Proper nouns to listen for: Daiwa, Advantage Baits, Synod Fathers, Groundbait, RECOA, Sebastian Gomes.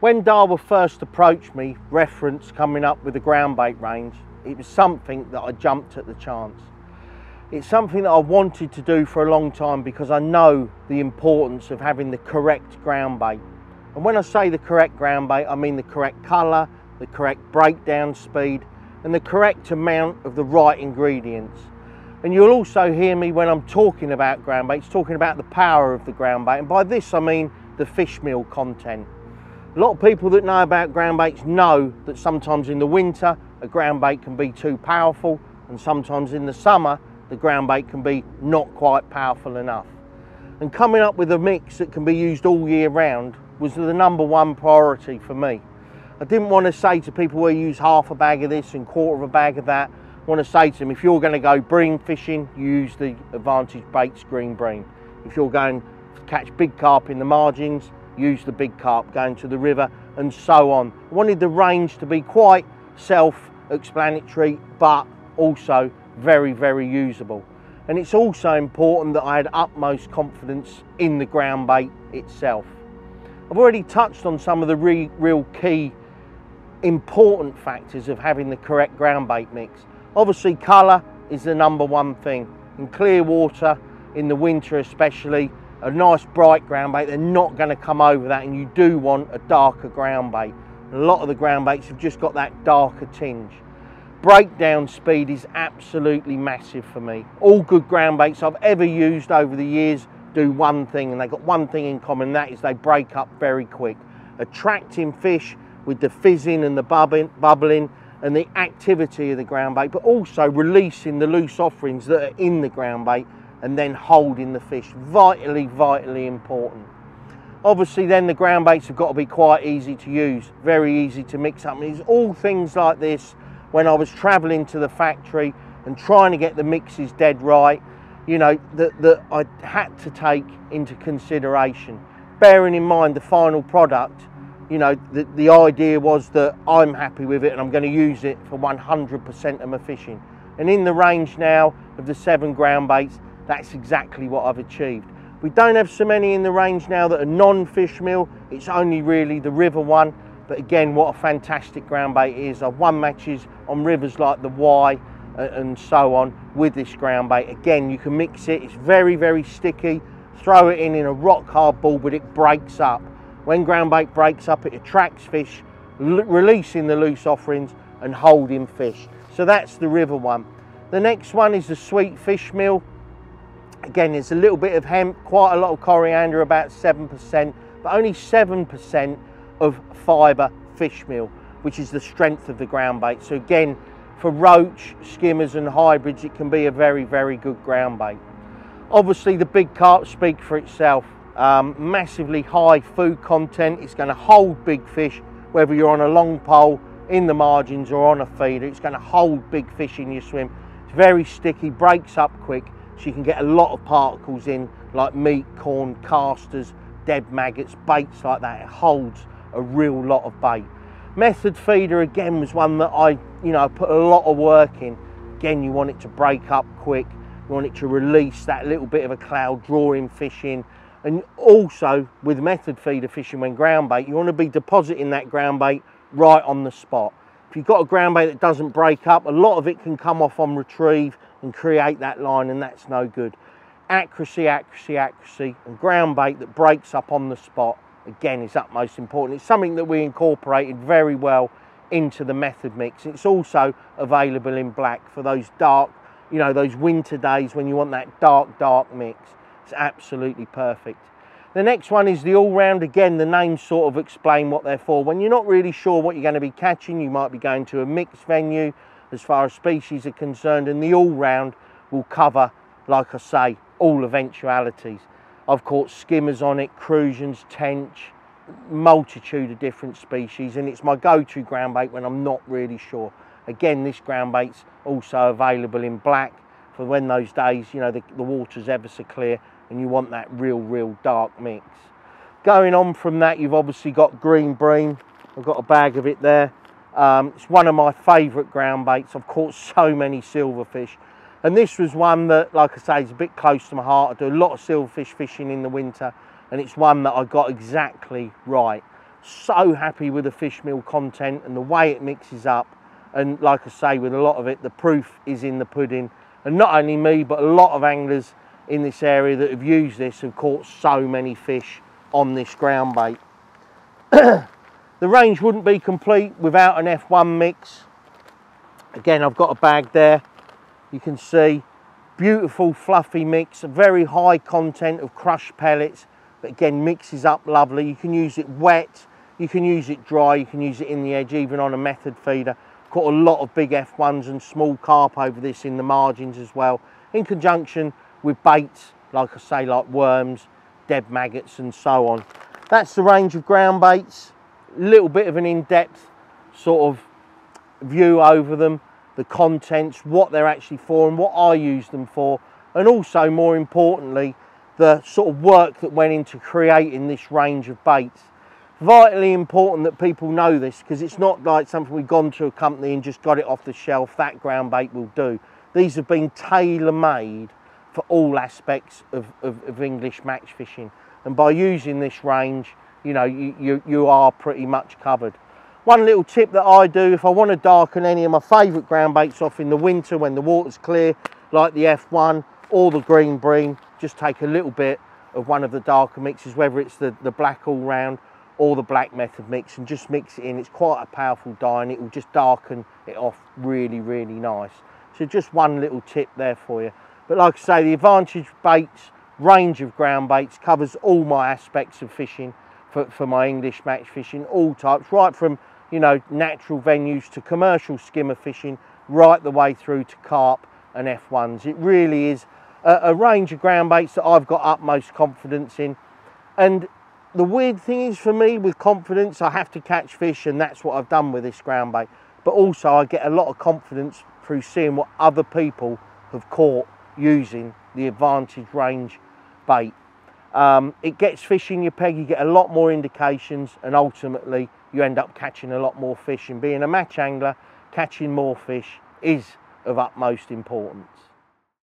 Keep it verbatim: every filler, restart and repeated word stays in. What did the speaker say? When Daiwa first approached me, reference coming up with the groundbait range, it was something that I jumped at the chance. It's something that I wanted to do for a long time because I know the importance of having the correct groundbait. And when I say the correct groundbait, I mean the correct colour, the correct breakdown speed, and the correct amount of the right ingredients. And you'll also hear me when I'm talking about groundbaits, talking about the power of the groundbait. And by this, I mean the fish meal content. A lot of people that know about groundbaits know that sometimes in the winter a groundbait can be too powerful, and sometimes in the summer the groundbait can be not quite powerful enough. And coming up with a mix that can be used all year round was the number one priority for me. I didn't want to say to people, well, use half a bag of this and quarter of a bag of that. I want to say to them, if you're going to go bream fishing, use the Advantage Baits green bream. If you're going to catch big carp in the margins, use the big carp going to the river, and so on. I wanted the range to be quite self-explanatory, but also very, very usable. And it's also important that I had utmost confidence in the groundbait itself. I've already touched on some of the re real key important factors of having the correct groundbait mix. Obviously, colour is the number one thing. In clear water, in the winter especially, a nice bright groundbait, they're not going to come over that, and you do want a darker groundbait. A lot of the groundbaits have just got that darker tinge. Breakdown speed is absolutely massive for me. All good groundbaits I've ever used over the years do one thing, and they've got one thing in common, and that is they break up very quick. Attracting fish with the fizzing and the bubbling and the activity of the groundbait, but also releasing the loose offerings that are in the groundbait and then holding the fish. Vitally, vitally important. Obviously then the groundbaits have got to be quite easy to use, very easy to mix up. And it's all things like this when I was travelling to the factory and trying to get the mixes dead right, you know, that, that I had to take into consideration. Bearing in mind the final product, you know, the, the idea was that I'm happy with it and I'm going to use it for one hundred percent of my fishing. And in the range now of the seven groundbaits, that's exactly what I've achieved. We don't have so many in the range now that are non-fish meal. It's only really the river one. But again, what a fantastic groundbait it is. I've won matches on rivers like the Y and so on with this groundbait. Again, you can mix it. It's very, very sticky. Throw it in in a rock hard ball, but it breaks up. When groundbait breaks up, it attracts fish, releasing the loose offerings and holding fish. So that's the river one. The next one is the sweet fish meal. Again, there's a little bit of hemp, quite a lot of coriander, about seven percent, but only seven percent of fibre fish meal, which is the strength of the groundbait. So again, for roach, skimmers and hybrids, it can be a very, very good groundbait. Obviously, the big carp speak for itself. Um, massively high food content. It's going to hold big fish, whether you're on a long pole, in the margins or on a feeder. It's going to hold big fish in your swim. It's very sticky, breaks up quick. So you can get a lot of particles in, like meat, corn, casters, dead maggots, baits like that. It holds a real lot of bait. Method feeder again was one that I, you know, put a lot of work in. Again, you want it to break up quick. You want it to release that little bit of a cloud, drawing fish in. And also with method feeder fishing, when groundbait, you want to be depositing that groundbait right on the spot. If you've got a groundbait that doesn't break up, a lot of it can come off on retrieve and create that line, and that's no good. Accuracy, accuracy, accuracy, and groundbait that breaks up on the spot, again, is utmost important. It's something that we incorporated very well into the method mix. It's also available in black for those dark, you know, those winter days when you want that dark, dark mix. It's absolutely perfect. The next one is the all-round. Again, the names sort of explain what they're for. When you're not really sure what you're going to be catching, you might be going to a mixed venue as far as species are concerned, and the all-round will cover, like I say, all eventualities. I've caught skimmers on it, crusions, tench, multitude of different species, and it's my go-to groundbait when I'm not really sure. Again, this groundbait's also available in black for when those days, you know, the, the water's ever so clear and you want that real, real dark mix. Going on from that, you've obviously got green bream. I've got a bag of it there. Um, it's one of my favourite groundbaits. I've caught so many silverfish. And this was one that, like I say, is a bit close to my heart. I do a lot of silverfish fishing in the winter, and it's one that I got exactly right. So happy with the fish meal content and the way it mixes up, and like I say, with a lot of it, the proof is in the pudding. And not only me, but a lot of anglers in this area that have used this have caught so many fish on this ground bait. The range wouldn't be complete without an F one mix. Again, I've got a bag there, you can see, beautiful fluffy mix, a very high content of crushed pellets, but again mixes up lovely. You can use it wet, you can use it dry, you can use it in the edge, even on a method feeder. Caught a lot of big F ones and small carp over this in the margins as well, in conjunction with baits, like I say, like worms, dead maggots and so on. That's the range of ground baits. A little bit of an in-depth sort of view over them, the contents, what they're actually for and what I use them for, and also more importantly the sort of work that went into creating this range of baits. Vitally important that people know this, because it's not like something we've gone to a company and just got it off the shelf, that ground bait will do. These have been tailor-made for all aspects of, of, of English match fishing, and by using this range, you know, you, you, you are pretty much covered. One little tip that I do, if I want to darken any of my favourite ground baits off in the winter when the water's clear, like the F one or the green bream, just take a little bit of one of the darker mixes, whether it's the, the black all round or the black method mix, and just mix it in. It's quite a powerful dye and it will just darken it off really, really nice. So just one little tip there for you. But like I say, the Advantage Baits range of ground baits covers all my aspects of fishing for, for my English match fishing, all types, right from, you know, natural venues to commercial skimmer fishing, right the way through to carp and F ones. It really is a, a range of ground baits that I've got utmost confidence in. And the weird thing is, for me, with confidence, I have to catch fish, and that's what I've done with this ground bait. But also I get a lot of confidence through seeing what other people have caught using the Advantage range bait. Um, it gets fish in your peg, you get a lot more indications, and ultimately you end up catching a lot more fish, and being a match angler, catching more fish is of utmost importance.